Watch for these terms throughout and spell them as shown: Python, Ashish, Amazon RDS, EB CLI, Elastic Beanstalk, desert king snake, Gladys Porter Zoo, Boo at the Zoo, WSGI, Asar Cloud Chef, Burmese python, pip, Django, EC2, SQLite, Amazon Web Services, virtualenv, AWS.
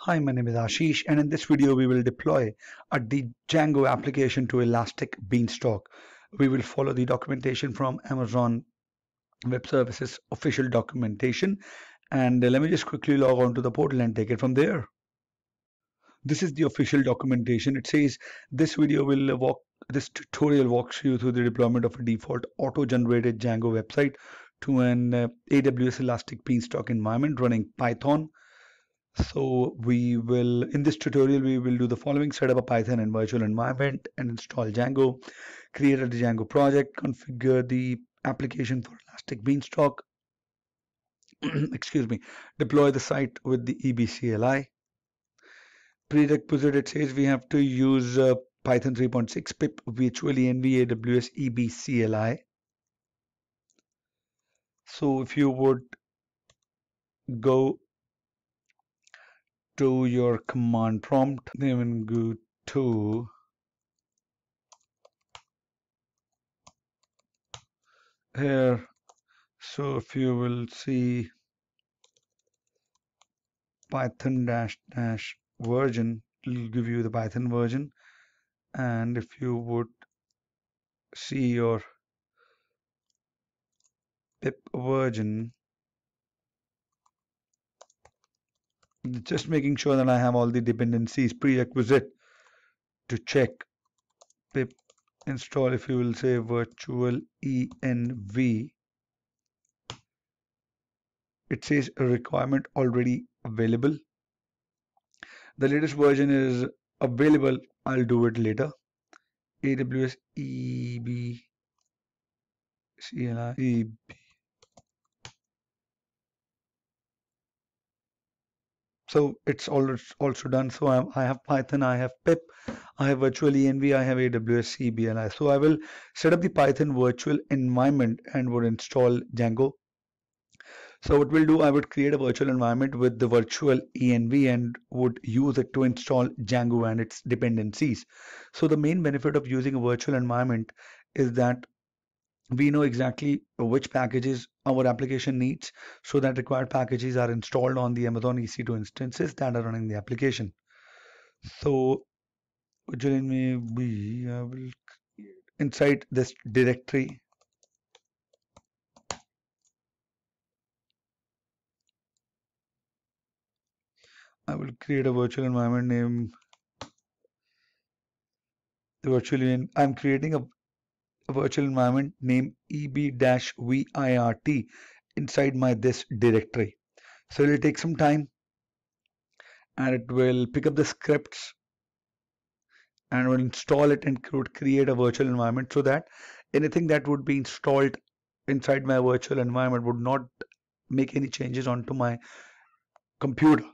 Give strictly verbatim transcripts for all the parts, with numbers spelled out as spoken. Hi, my name is Ashish, and in this video we will deploy a Django application to Elastic Beanstalk. We will follow the documentation from Amazon Web Services official documentation, and uh, let me just quickly log on to the portal and take it from there. This is the official documentation. It says this video will walk, this tutorial walks you through the deployment of a default auto-generated Django website to an uh, A W S Elastic Beanstalk environment running Python. So we will, in this tutorial, we will do the following: set up a Python and virtual environment and install Django, create a Django project, configure the application for Elastic Beanstalk, excuse me, deploy the site with the E B C L I. Prerequisite, it says we have to use uh, Python three point six, pip, virtualenv, A W S, E B C L I. So if you would go to your command prompt, then go to here. So if you will see Python dash dash version, it will give you the Python version. And if you would see your pip version, just making sure that I have all the dependencies. Prerequisite to check pip install, if you will say virtualenv, it says a requirement already available. The latest version is available, I'll do it later. A W S E B C L I E B So it's all also done. So I'm, I have Python, I have pip, I have virtualenv, I have A W S C L I. So I will set up the Python virtual environment and would install Django. So what we'll do, I would create a virtual environment with the virtualenv and would use it to install Django and its dependencies. So the main benefit of using a virtual environment is that we know exactly which packages our application needs, so that required packages are installed on the Amazon E C two instances that are running the application. So may be, I will inside this directory, I will create a virtual environment named the virtual. I'm creating a A virtual environment named E B dash virt inside my this directory. So it will take some time, and it will pick up the scripts and will install it and create a virtual environment, so that anything that would be installed inside my virtual environment would not make any changes onto my computer.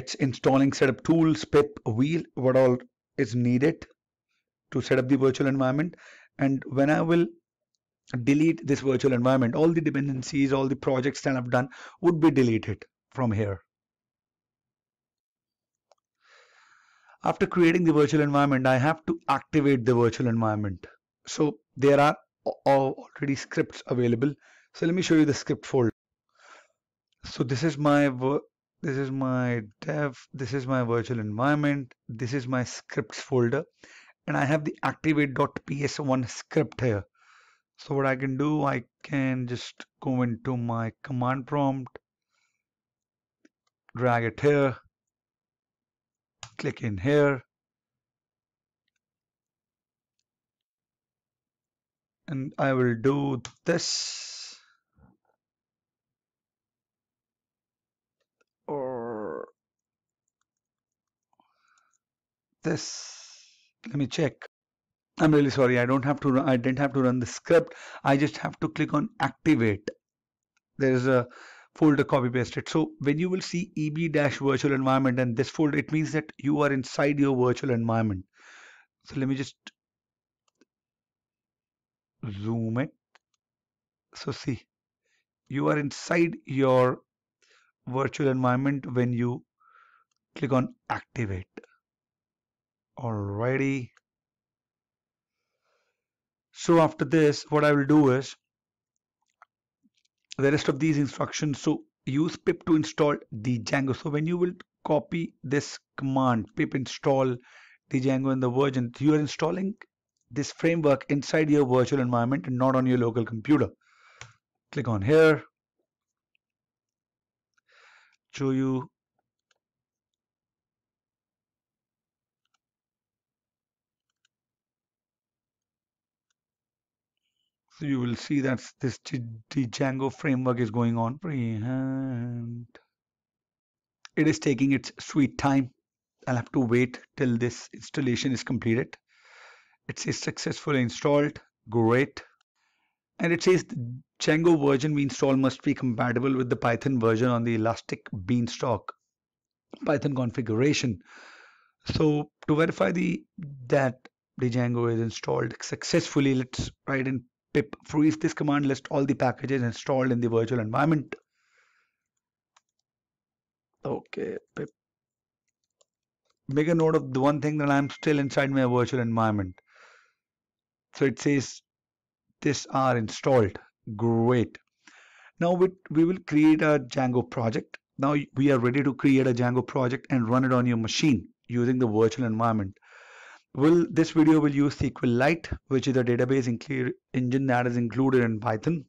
It's installing setup tools, pip, wheel, what all is needed to set up the virtual environment. And when I will delete this virtual environment, all the dependencies, all the projects that I've done would be deleted from here. After creating the virtual environment, I have to activate the virtual environment. So there are already scripts available. So let me show you the script folder. So this is my this is my dev, this is my virtual environment, this is my scripts folder. And I have the activate dot P S one script here. So what I can do, I can just go into my command prompt, drag it here, click in here, and I will do this, or this. Let me check. I'm really sorry, I don't have to run, I didn't have to run the script. I just have to click on activate. There is a folder, copy paste it. So when you will see E B-virtual environment and this folder, it means that you are inside your virtual environment. So let me just zoom it. So see, you are inside your virtual environment when you click on activate. Alrighty. So after this, what I will do is the rest of these instructions. So use pip to install the Django. So when you will copy this command pip install the Django and the version, you are installing this framework inside your virtual environment and not on your local computer. Click on here, show you so you will see that this Django framework is going on and it is taking its sweet time. I'll have to wait till this installation is completed. It says successfully installed, great. And it says the Django version we install must be compatible with the Python version on the Elastic Beanstalk Python configuration. So to verify the that the Django is installed successfully, let's write in pip freeze. This command lists all the packages installed in the virtual environment. Okay, pip. Make a note of the one thing that I'm still inside my virtual environment. So it says this are installed. Great. Now we, we will create a Django project. Now we are ready to create a Django project and run it on your machine using the virtual environment. Will this video will use SQLite, which is a database engine that is included in Python.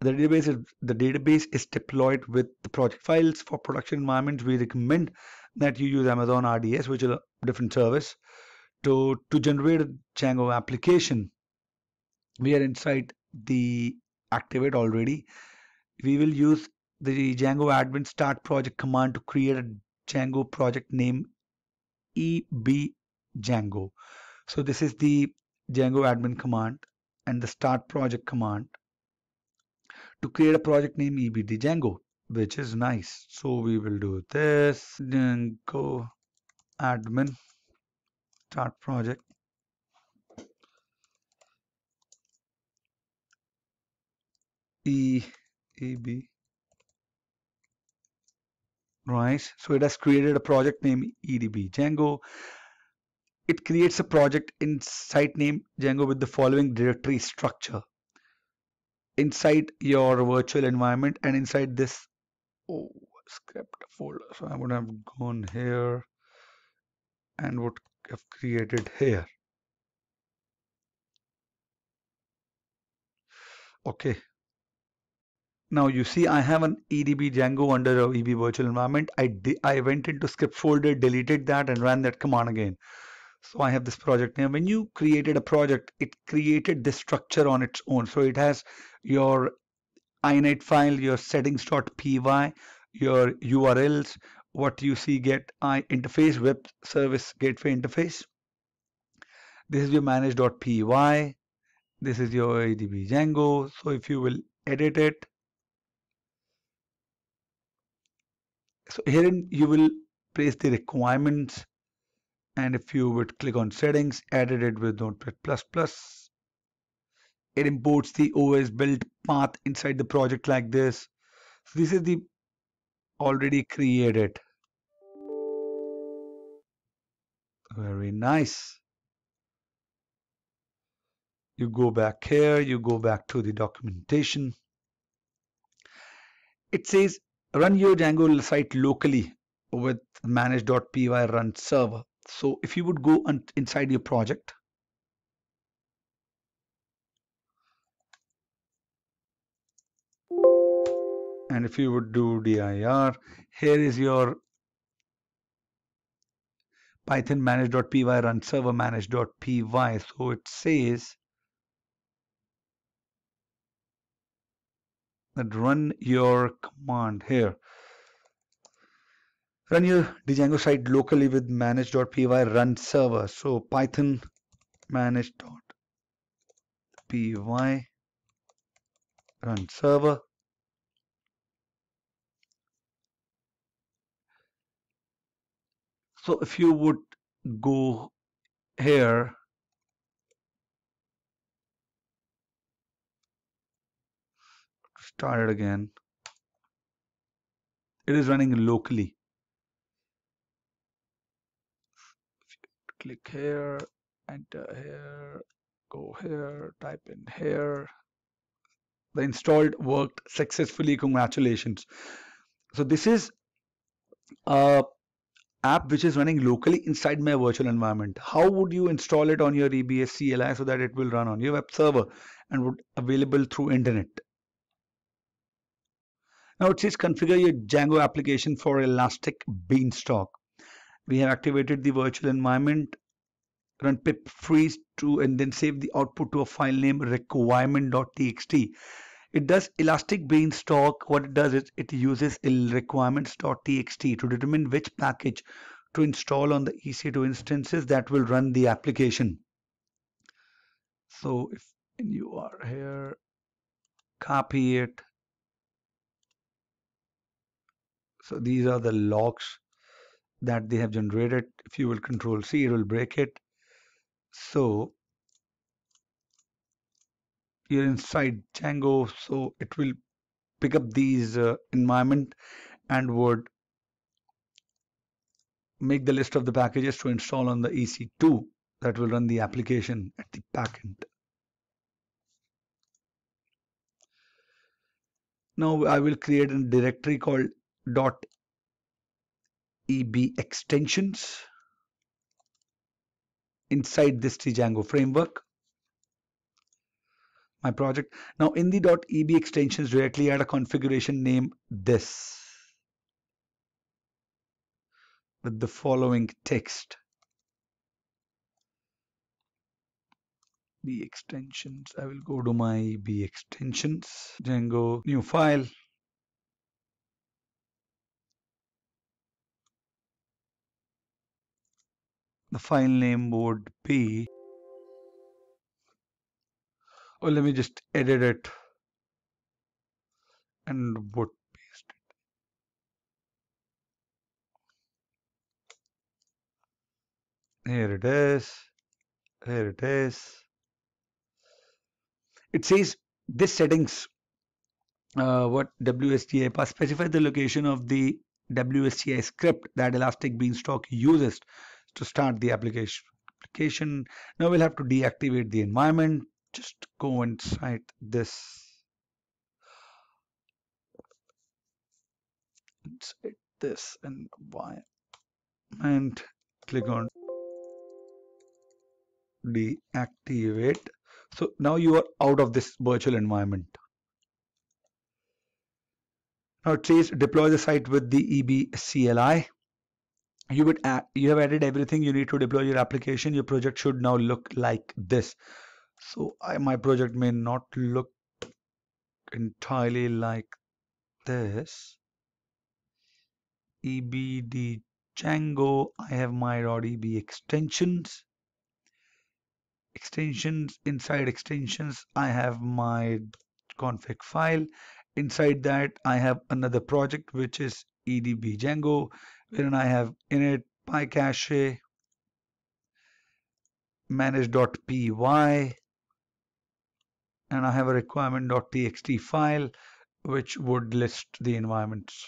The database is the database is deployed with the project files. For production environments, we recommend that you use Amazon R D S, which is a different service, to, to generate a Django application. We are inside the Activate already. We will use the Django admin start project command to create a Django project named E B Django. So this is the Django admin command and the start project command to create a project named E B Django, which is nice. So we will do this Django admin start project. E, E B, right? So it has created a project named E B Django. It creates a project inside named Django with the following directory structure inside your virtual environment and inside this oh, script folder. So I would have gone here and would have created here. Okay. Now you see I have an E B Django under a E B virtual environment. I, I went into script folder, deleted that and ran that command again. So I have this project name. When you created a project, it created this structure on its own. So it has your init file, your settings dot P Y, your U R Ls, what you see get I interface, web service gateway interface. This is your manage dot P Y. This is your E B Django. So if you will edit it. So here in, you will place the requirements and if you would click on settings, edit it with Notepad plus plus. It imports the O S build path inside the project like this. So this is the already created. Very nice. You go back here, you go back to the documentation. It says run your Django site locally with manage dot P Y run server. So if you would go and inside your project, and if you would do dir, here is your Python manage dot P Y run server manage dot P Y. So it says that run your command here. Run your Django site locally with manage dot P Y run server. So Python manage dot P Y run server. So if you would go here, start it again. It is running locally. Click here, enter here, go here, type in here, the installed worked successfully. Congratulations. So this is a app which is running locally inside my virtual environment. How would you install it on your E B S C L I so that it will run on your web server and would available through internet? Now it says configure your Django application for Elastic Beanstalk. We have activated the virtual environment. Run pip freeze to and then save the output to a file name requirement dot t x t. It does Elastic Beanstalk. What it does is it uses requirements dot t x t to determine which package to install on the E C two instances that will run the application. So if you are here, copy it. So these are the logs that they have generated. If you will control C, it will break it. So you're inside Django, so it will pick up these uh, environment and would make the list of the packages to install on the E C two that will run the application at the backend. Now I will create a directory called .eb extensions inside this Django framework, my project. Now in the .eb extensions directly add a configuration name this with the following text. B extensions. I will go to my B extensions, Django, new file. The file name would be, oh, let me just edit it and would paste it. Here it is. Here it is. It says this settings, uh, what W S G I path, specify the location of the W S G I script that Elastic Beanstalk uses to start the application. application. Now we'll have to deactivate the environment. Just go inside this. Inside this and wire. And click on deactivate. So now you are out of this virtual environment. Now it says deploy the site with the E B C L I. You would add, you have added everything you need to deploy your application. Your project should now look like this. So I, my project may not look entirely like this. E B Django. I have my .eb extensions. Extensions inside extensions. I have my config file. Inside that I have another project which is E B Django. Wherein I have init pycache manage dot p y, and I have a requirement dot t x t file which would list the environments.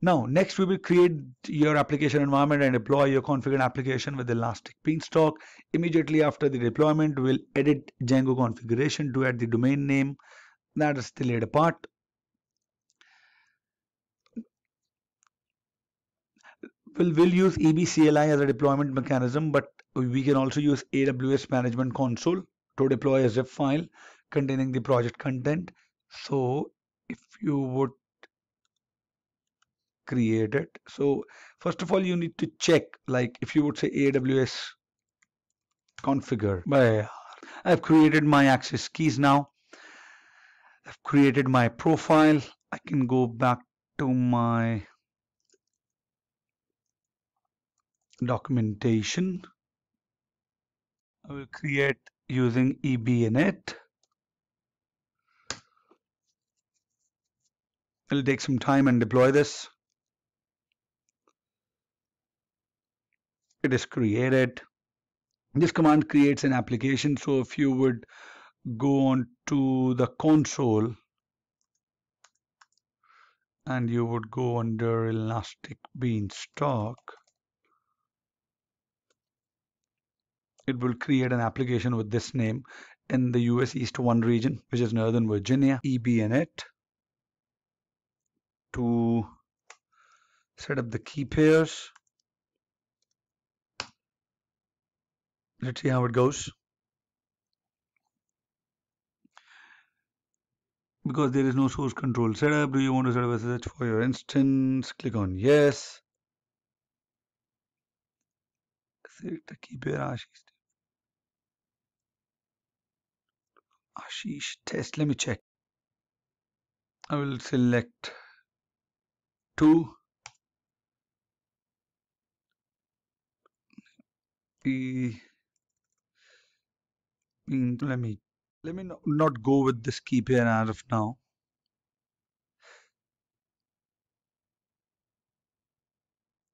Now next we will create your application environment and deploy your configured application with Elastic Beanstalk. Immediately after the deployment, we'll edit Django configuration to add the domain name. That is the later part. We'll, we'll use E B C L I as a deployment mechanism, but we can also use A W S Management Console to deploy a zip file containing the project content. So if you would create it, so first of all, you need to check, like if you would say A W S configure. But I've created my access keys now. I've created my profile. I can go back to my documentation. I will create using E B init. It'll take some time and deploy this. It is created. This command creates an application. So if you would go on to the console and you would go under Elastic Beanstalk, it will create an application with this name. in the U S East one region, which is Northern Virginia, E B init, to set up the key pairs. Let's see how it goes. Because there is no source control setup, do you want to set up a S S H for your instance? Click on yes. Select the key pair Ashish. Ashish test. Let me check. I will select two. The let me. Let me not go with this key pair as of now.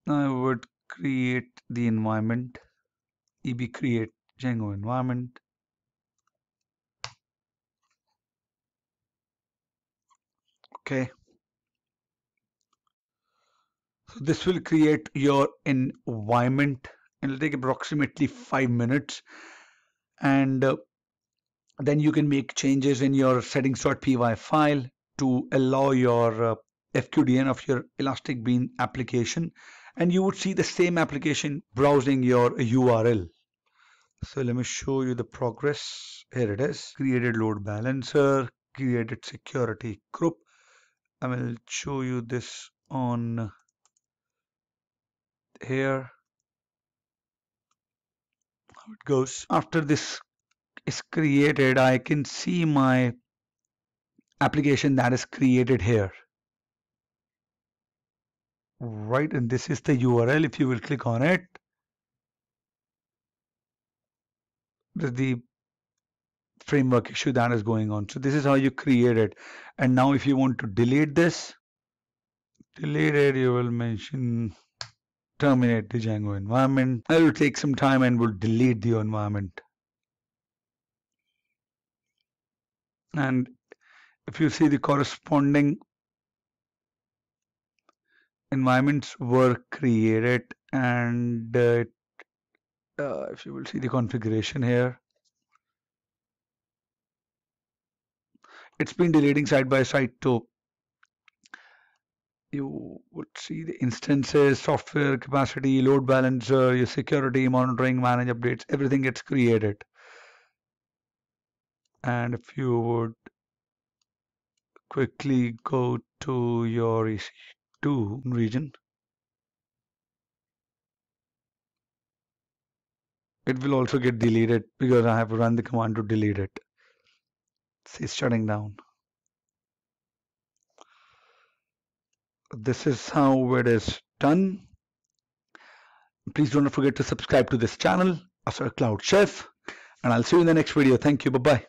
I would create the environment, E B create Django environment. Okay. So this will create your environment. It'll take approximately five minutes, and uh, then you can make changes in your settings.py file to allow your uh, F Q D N of your Elastic Bean application, and you would see the same application browsing your U R L. So let me show you the progress. Here it is. Created load balancer, created security group. I will show you this on here, how it goes. After this is created, I can see my application that is created here, right? And this is the U R L. If you will click on it, there's the framework issue that is going on. So this is how you create it. And now if you want to delete this, delete it, you will mention terminate the Django environment. I will take some time and will delete the environment. And if you see, the corresponding environments were created, and uh, uh, if you will see the configuration here, it's been deleting side by side, so you would see the instances, software capacity, load balancer, your security, monitoring, manage updates, everything gets created. And if you would quickly go to your E C two region, it will also get deleted because I have run the command to delete it. See, it's shutting down. This is how it is done. Please don't forget to subscribe to this channel, Asar Cloud Chef, and I'll see you in the next video. Thank you. Bye-bye.